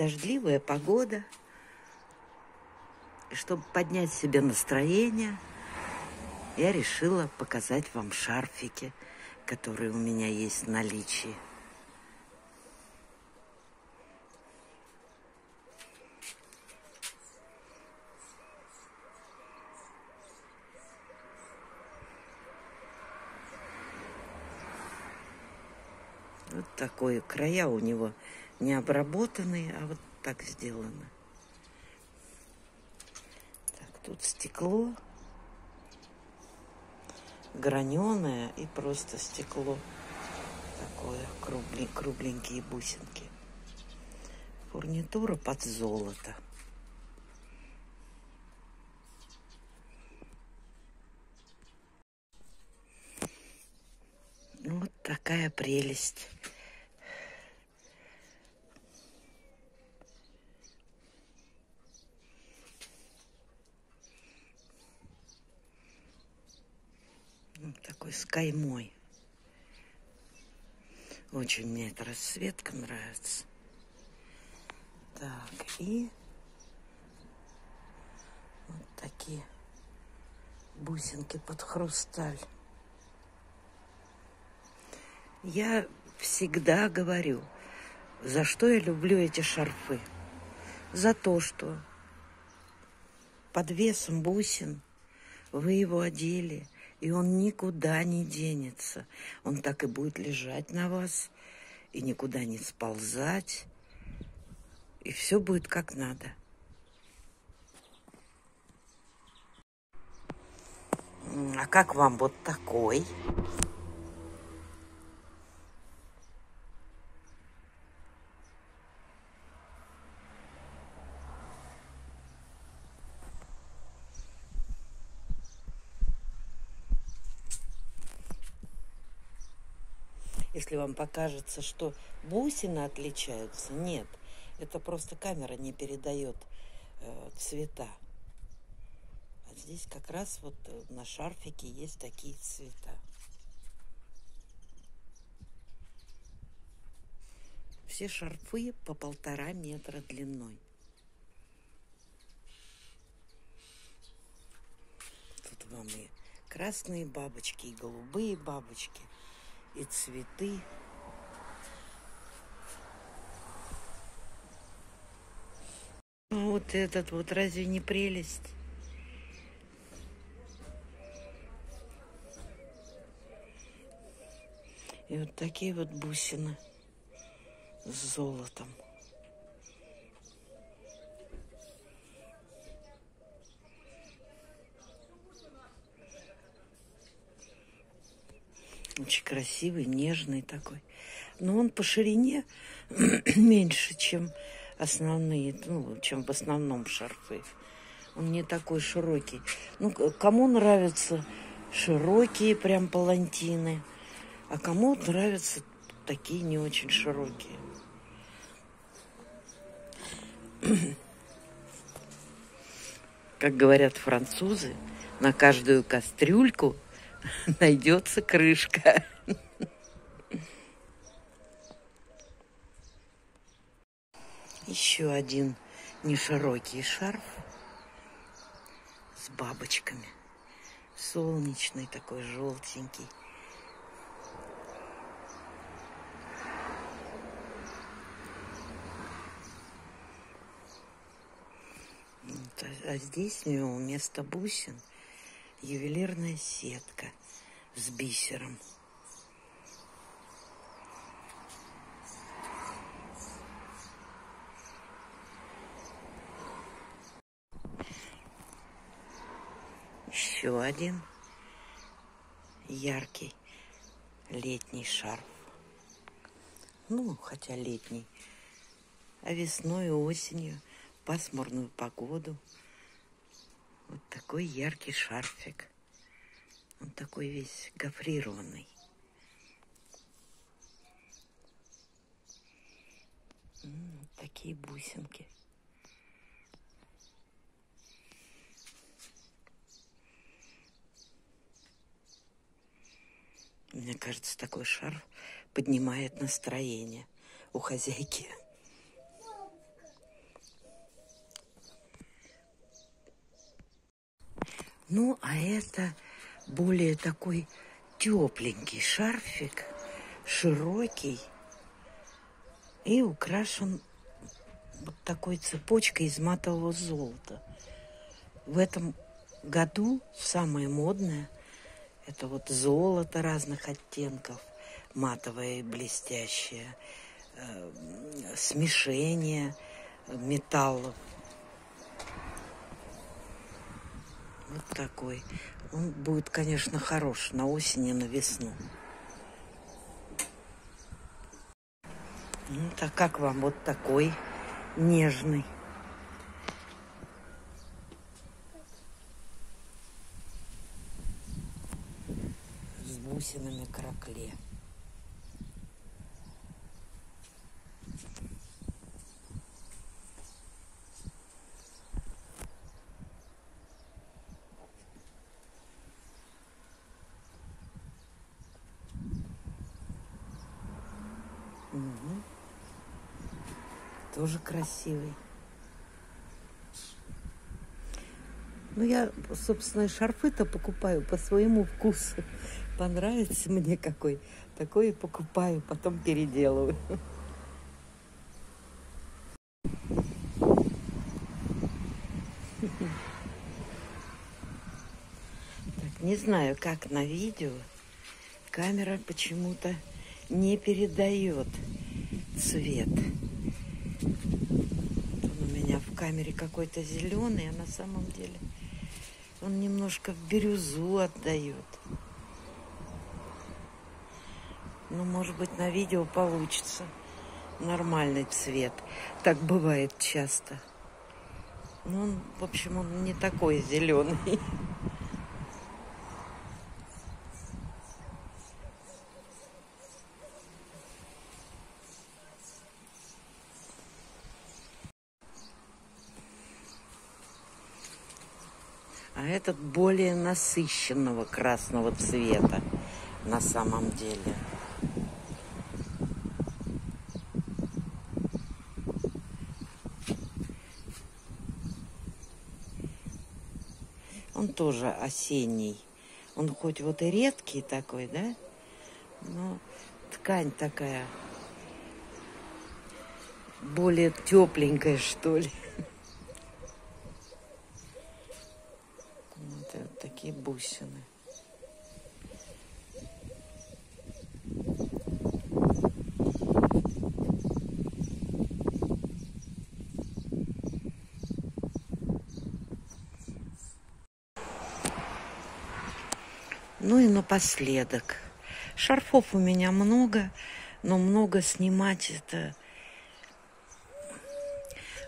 дождливая погода, и чтобы поднять себе настроение, я решила показать вам шарфики, которые у меня есть в наличии. Вот такой, края у него не обработанные, а вот так сделано. Так, тут стекло, граненое и просто стекло. Такое, кругленькие бусинки. Фурнитура под золото. Вот такая прелесть. Вот такой с каймой. Очень мне эта расцветка нравится. Так, и вот такие бусинки под хрусталь. Я всегда говорю, за что я люблю эти шарфы. За то, что под весом бусин вы его одели, и он никуда не денется. Он так и будет лежать на вас, и никуда не сползать, и все будет как надо. А как вам вот такой? Если вам покажется, что бусины отличаются, нет. Это просто камера не передает цвета. А здесь как раз вот на шарфике есть такие цвета. Все шарфы по 1,5 метра длиной. Тут вам и красные бабочки, и голубые бабочки, и цветы. Вот этот вот разве не прелесть? И вот такие вот бусины с золотом. Очень красивый, нежный такой. Но он по ширине меньше, чем основные, чем в основном шарфы. Он не такой широкий. Ну, кому нравятся широкие прям палантины, а кому нравятся такие не очень широкие. Как говорят французы, на каждую кастрюльку найдется крышка. Еще один неширокий шарф с бабочками. Солнечный такой, желтенький. А здесь у него вместо бусин ювелирная сетка с бисером. Еще один яркий летний шарф. Ну, хотя летний. А весной и осенью, в пасмурную погоду, вот такой яркий шарфик. Он такой весь гофрированный. Вот такие бусинки. Мне кажется, такой шарф поднимает настроение у хозяйки. Ну, а это более такой тепленький шарфик, широкий и украшен вот такой цепочкой из матового золота. В этом году самое модное – это вот золото разных оттенков, матовое и блестящее, смешение металлов. Вот такой. Он будет, конечно, хорош на осень и на весну. Ну, так как вам вот такой нежный? С бусинами кракле. Тоже красивый. Ну, я, собственно, шарфы-то покупаю по своему вкусу. Понравится мне какой. Такой и покупаю, потом переделываю. Так, не знаю, как на видео. Камера почему-то не передает цвет. У меня в камере какой-то зеленый, а на самом деле он немножко в бирюзу отдает. Ну, может быть, на видео получится нормальный цвет. Так бывает часто. Но он, в общем, он не такой зеленый. А этот более насыщенного красного цвета на самом деле. Он тоже осенний. Он хоть вот и редкий такой, да? Но ткань такая более тепленькая, что ли. Такие бусины. Ну и напоследок. Шарфов у меня много, но много снимать это...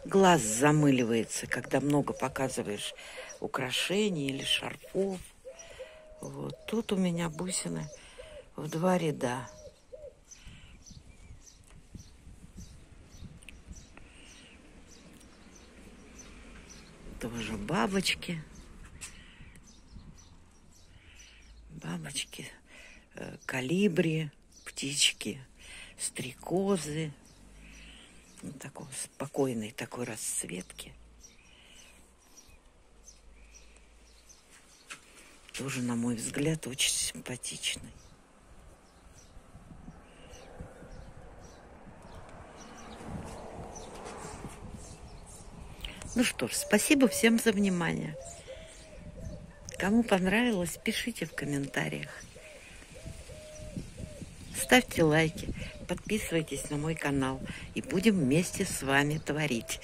Глаз замыливается, когда много показываешь украшений или шарфов. Вот. Тут у меня бусины в 2 ряда. Тоже бабочки. Бабочки, колибри, птички, стрекозы. Вот такой спокойной такой расцветки. Тоже, на мой взгляд, очень симпатичный. Ну что ж, спасибо всем за внимание. Кому понравилось, пишите в комментариях. Ставьте лайки, подписывайтесь на мой канал, и будем вместе с вами творить.